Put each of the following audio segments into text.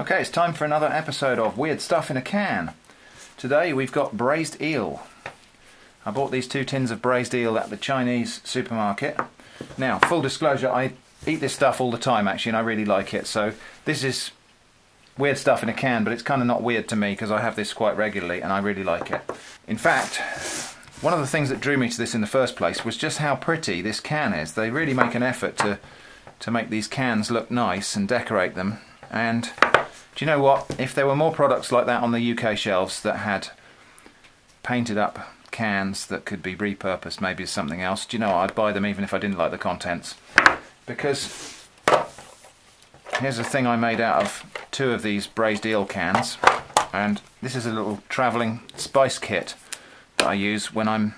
Okay, it's time for another episode of Weird Stuff in a Can. Today we've got braised eel. I bought these two tins of braised eel at the Chinese supermarket. Now, full disclosure, I eat this stuff all the time actually, and I really like it. So this is weird stuff in a can, but it's kind of not weird to me because I have this quite regularly and I really like it. In fact, one of the things that drew me to this in the first place was just how pretty this can is. They really make an effort to make these cans look nice and decorate them. And do you know what? If there were more products like that on the UK shelves that had painted up cans that could be repurposed maybe as something else, do you know, I'd buy them even if I didn't like the contents. Because here's a thing I made out of two of these braised eel cans, and this is a little travelling spice kit that I use when I'm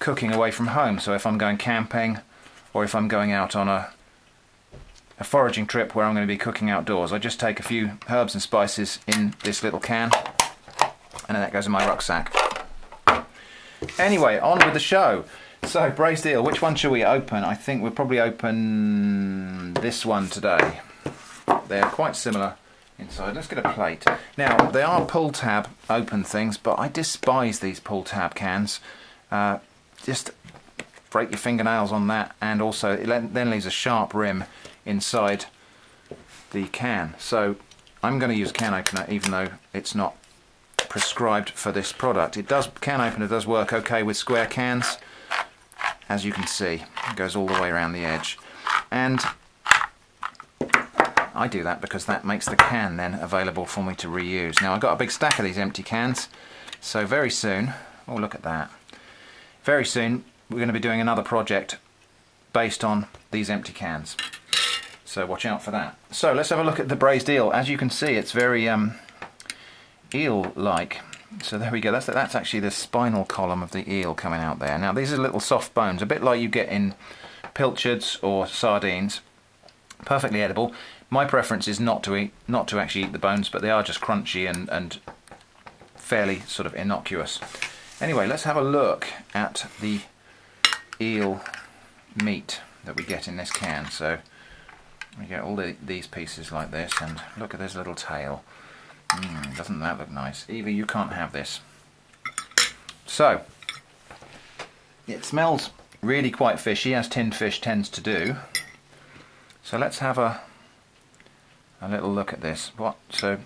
cooking away from home. So if I'm going camping or if I'm going out on a foraging trip where I'm going to be cooking outdoors, I just take a few herbs and spices in this little can and then that goes in my rucksack. Anyway, on with the show. So, braised eel, which one should we open? I think we'll probably open this one today. They're quite similar inside. Let's get a plate. Now, they are pull tab open things, but I despise these pull tab cans. Just break your fingernails on that, and also it then leaves a sharp rim inside the can. So I'm going to use a can opener even though it's not prescribed for this product. Can opener does work okay with square cans, as you can see. It goes all the way around the edge, and I do that because that makes the can then available for me to reuse. Now, I've got a big stack of these empty cans, so very soon, oh look at that, very soon we're going to be doing another project based on these empty cans. So watch out for that. So let's have a look at the braised eel. As you can see, it's very eel-like. So there we go. That's actually the spinal column of the eel coming out there. Now, these are little soft bones, a bit like you get in pilchards or sardines. Perfectly edible. My preference is not to actually eat the bones, but they are just crunchy and fairly sort of innocuous. Anyway, let's have a look at the eel meat that we get in this can. So we get all these pieces like this, and look at this little tail. Doesn't that look nice? Evie, you can't have this. So, it smells really quite fishy, as tinned fish tends to do. So let's have a little look at this. So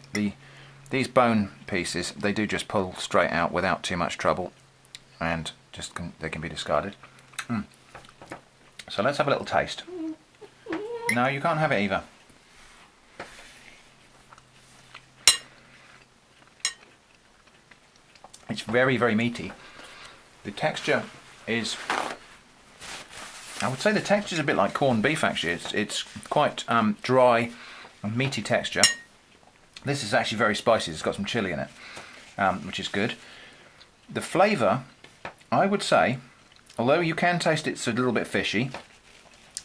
these bone pieces, they do just pull straight out without too much trouble, and they can be discarded. So let's have a little taste. No, you can't have it, Eva. It's very, very meaty. The texture is... I would say the texture is a bit like corned beef, actually. It's quite dry and meaty texture. This is actually very spicy. It's got some chili in it, which is good. The flavour, I would say, although you can taste it's a little bit fishy,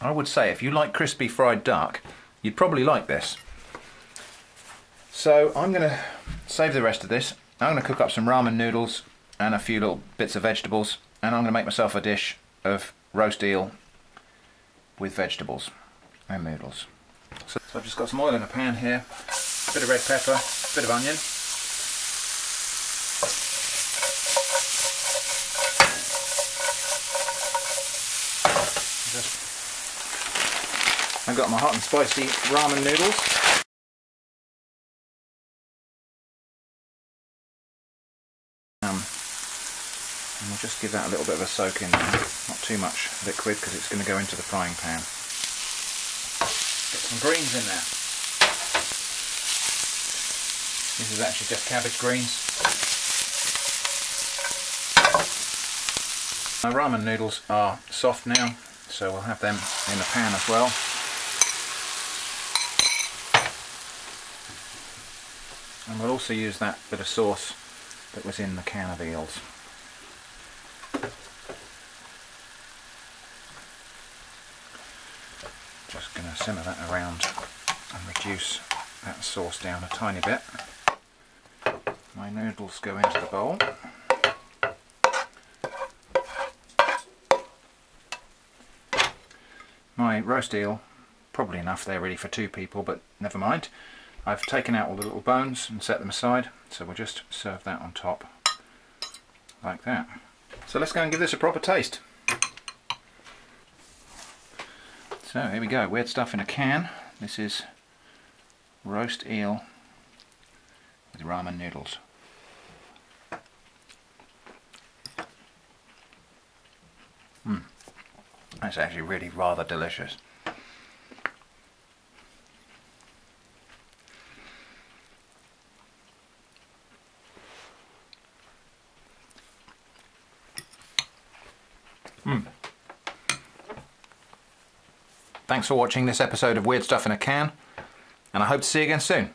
I would say if you like crispy fried duck, you'd probably like this. So I'm going to save the rest of this. I'm going to cook up some ramen noodles and a few little bits of vegetables, and I'm going to make myself a dish of roast eel with vegetables and noodles. So I've just got some oil in a pan here, a bit of red pepper, a bit of onion. I've got my hot and spicy ramen noodles. And we'll just give that a little bit of a soak in there. Not too much liquid because it's going to go into the frying pan. Get some greens in there. This is actually just cabbage greens. My ramen noodles are soft now, so we'll have them in the pan as well. And we'll also use that bit of sauce that was in the can of eels. Just going to simmer that around and reduce that sauce down a tiny bit. My noodles go into the bowl. My roast eel, probably enough there really for two people, but never mind. I've taken out all the little bones and set them aside, so we'll just serve that on top like that. So let's go and give this a proper taste. So here we go, weird stuff in a can. This is roast eel with ramen noodles. That's actually really rather delicious. Thanks for watching this episode of Weird Stuff in a Can, and I hope to see you again soon.